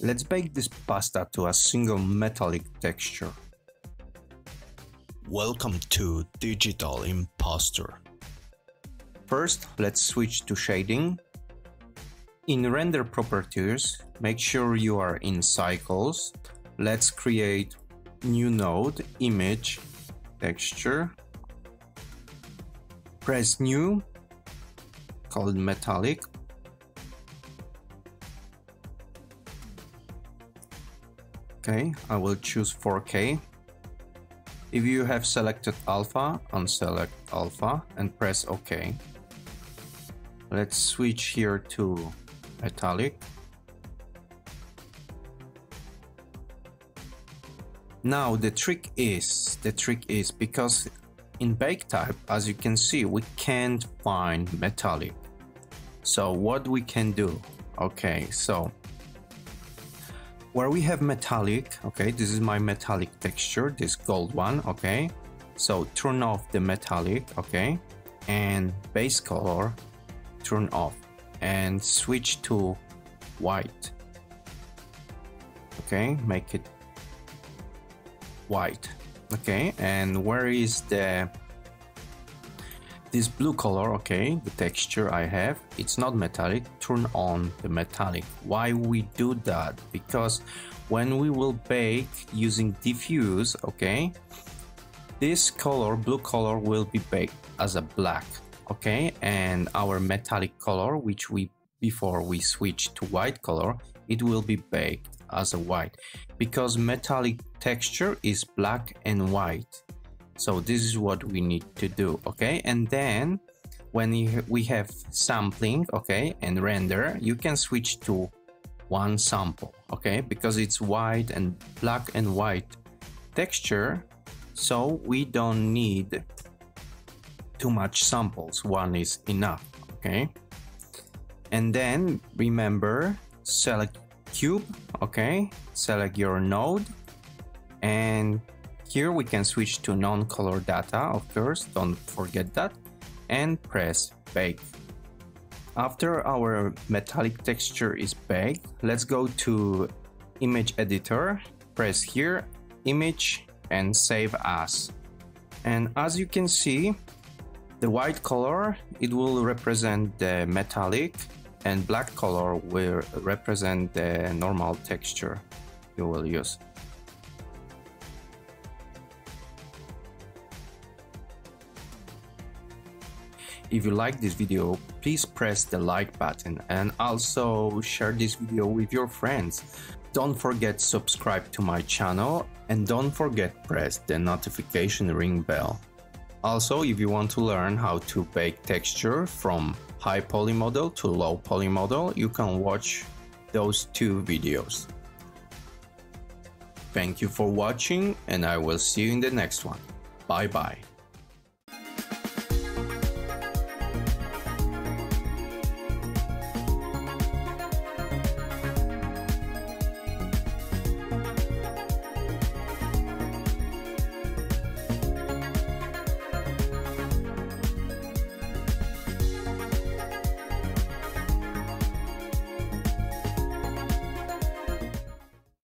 Let's bake this pasta to a single metallic texture. Welcome to Digital Impostor. First, let's switch to shading. In Render Properties, make sure you are in Cycles. Let's create new node, Image Texture. Press New, call it Metallic. Okay, I will choose 4K. If you have selected Alpha, unselect Alpha and press OK. Let's switch here to Metallic. Now the trick is, because in Bake Type, as you can see, we can't find metallic. So what we can do? Okay, so where we have metallic, okay, this is my metallic texture, this gold one, okay. So turn off the metallic, okay, and base color, turn off and switch to white. Okay, make it white. Okay, and where is this blue color? Okay, the texture I have, it's not metallic, turn on the metallic. Why we do that? Because when we will bake using diffuse, okay, this color, blue color, will be baked as a black, okay, and our metallic color, which we before we switch to white color, it will be baked as a white, because metallic texture is black and white. So this is what we need to do, okay? And then when we have sampling, okay, and render, you can switch to one sample, okay? Because it's white and black and white texture, so we don't need too much samples, one is enough, okay? And then remember, select cube, okay? Select your node, and here we can switch to non-color data, of course, don't forget that, and press bake. After our metallic texture is baked, let's go to Image Editor, press here, Image, and Save As. And as you can see, the white color, it will represent the metallic, and black color will represent the normal texture you will use. If you like this video, please press the like button and also share this video with your friends. Don't forget to subscribe to my channel and don't forget press the notification ring bell. Also, if you want to learn how to bake texture from high poly model to low poly model, you can watch those two videos. Thank you for watching and I will see you in the next one. Bye bye.